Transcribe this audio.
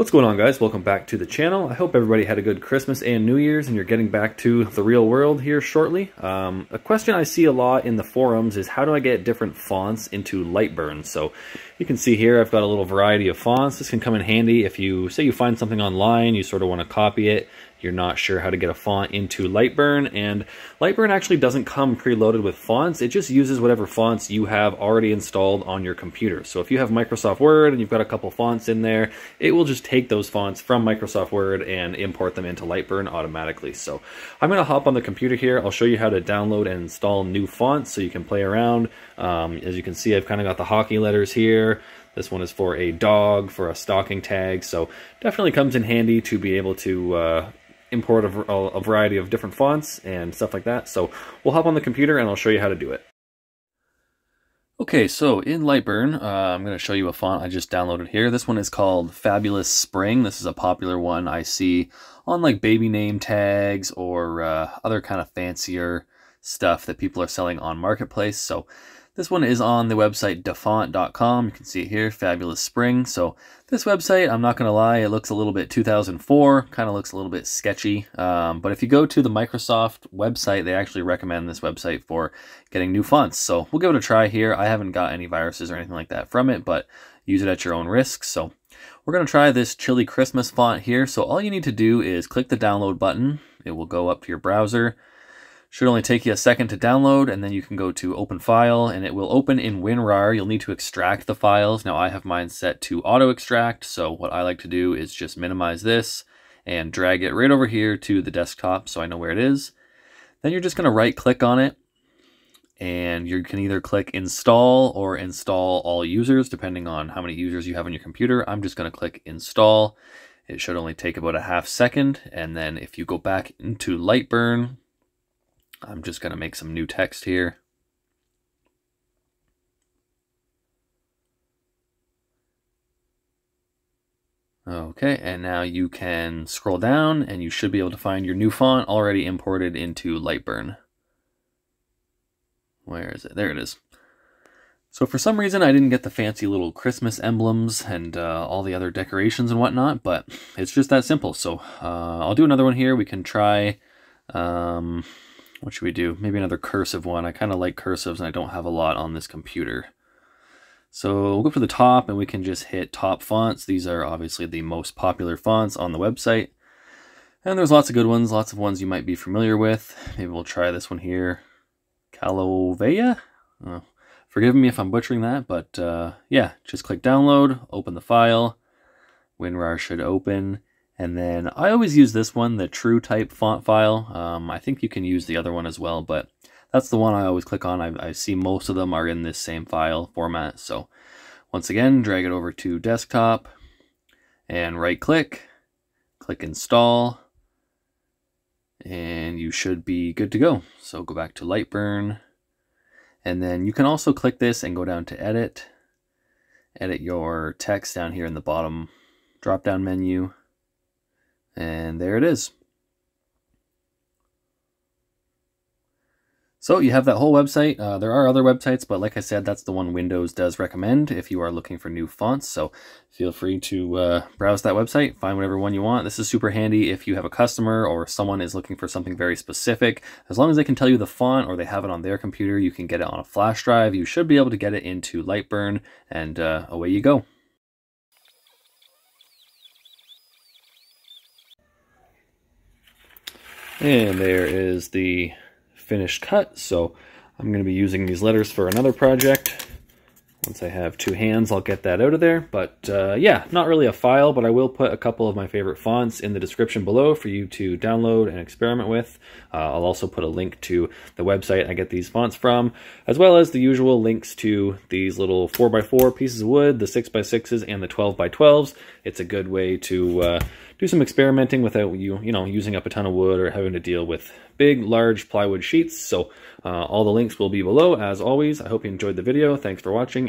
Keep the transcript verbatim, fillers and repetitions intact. What's going on, guys? Welcome back to the channel. I hope everybody had a good Christmas and New Year's and you're getting back to the real world here shortly. Um, a question I see a lot in the forums is how do I get different fonts into Lightburn? So you can see here I've got a little variety of fonts. This can come in handy if you say you find something online, you sort of want to copy it, you're not sure how to get a font into Lightburn. And Lightburn actually doesn't come preloaded with fonts. It just uses whatever fonts you have already installed on your computer. So if you have Microsoft Word and you've got a couple fonts in there, it will just take those fonts from Microsoft Word and import them into Lightburn automatically. So I'm going to hop on the computer here. I'll show you how to download and install new fonts so you can play around. Um, as you can see, I've kind of got the hockey letters here. This one is for a dog, for a stocking tag. So definitely comes in handy to be able to uh, import a, a variety of different fonts and stuff like that. So we'll hop on the computer and I'll show you how to do it. Okay, so in Lightburn, uh, I'm going to show you a font I just downloaded here. This one is called Fabulous Spring. This is a popular one I see on like baby name tags or uh, other kind of fancier stuff that people are selling on Marketplace. So this one is on the website da font dot com. You can see it here, Fabulous Spring. So this website, I'm not going to lie, it looks a little bit two thousand four, kind of looks a little bit sketchy. Um, but if you go to the Microsoft website, they actually recommend this website for getting new fonts. So we'll give it a try here. I haven't got any viruses or anything like that from it, but use it at your own risk. So we're going to try this Chilly Christmas font here. So all you need to do is click the download button. It will go up to your browser. Should only take you a second to download, and then you can go to open file and it will open in WinRAR. You'll need to extract the files. Now I have mine set to auto extract. So what I like to do is just minimize this and drag it right over here to the desktop so I know where it is. Then you're just going to right click on it and you can either click install or install all users depending on how many users you have on your computer. I'm just going to click install. It should only take about a half second. And then if you go back into Lightburn, I'm just going to make some new text here. Okay, and now you can scroll down and you should be able to find your new font already imported into Lightburn. Where is it? There it is. So for some reason I didn't get the fancy little Christmas emblems and uh, all the other decorations and whatnot, but it's just that simple. So uh, I'll do another one here. We can try... Um, What should we do? Maybe another cursive one. I kind of like cursives and I don't have a lot on this computer. So we'll go for the top and we can just hit top fonts. These are obviously the most popular fonts on the website. And there's lots of good ones, lots of ones you might be familiar with. Maybe we'll try this one here. Calloveya? Oh, forgive me if I'm butchering that, but uh, yeah, just click download, open the file. WinRAR should open. And then I always use this one, the true type font file. Um, I think you can use the other one as well, but that's the one I always click on. I, I see most of them are in this same file format. So once again, drag it over to desktop and right click, click install, and you should be good to go. So go back to Lightburn, and then you can also click this and go down to edit, edit your text down here in the bottom drop-down menu. And there it is. So you have that whole website. Uh, there are other websites, but like I said, that's the one Windows does recommend if you are looking for new fonts. So feel free to uh, browse that website, find whatever one you want. This is super handy if you have a customer or someone is looking for something very specific. As long as they can tell you the font or they have it on their computer, you can get it on a flash drive. You should be able to get it into Lightburn, and uh, away you go. And there is the finished cut. So I'm going to be using these letters for another project. Once I have two hands, I'll get that out of there. But uh, yeah, not really a file, but I will put a couple of my favorite fonts in the description below for you to download and experiment with. Uh, I'll also put a link to the website I get these fonts from, as well as the usual links to these little four by four pieces of wood, the six by sixes, and the twelve by twelves. It's a good way to uh, do some experimenting without you, you know, using up a ton of wood or having to deal with big, large plywood sheets. So uh, all the links will be below, as always. I hope you enjoyed the video. Thanks for watching,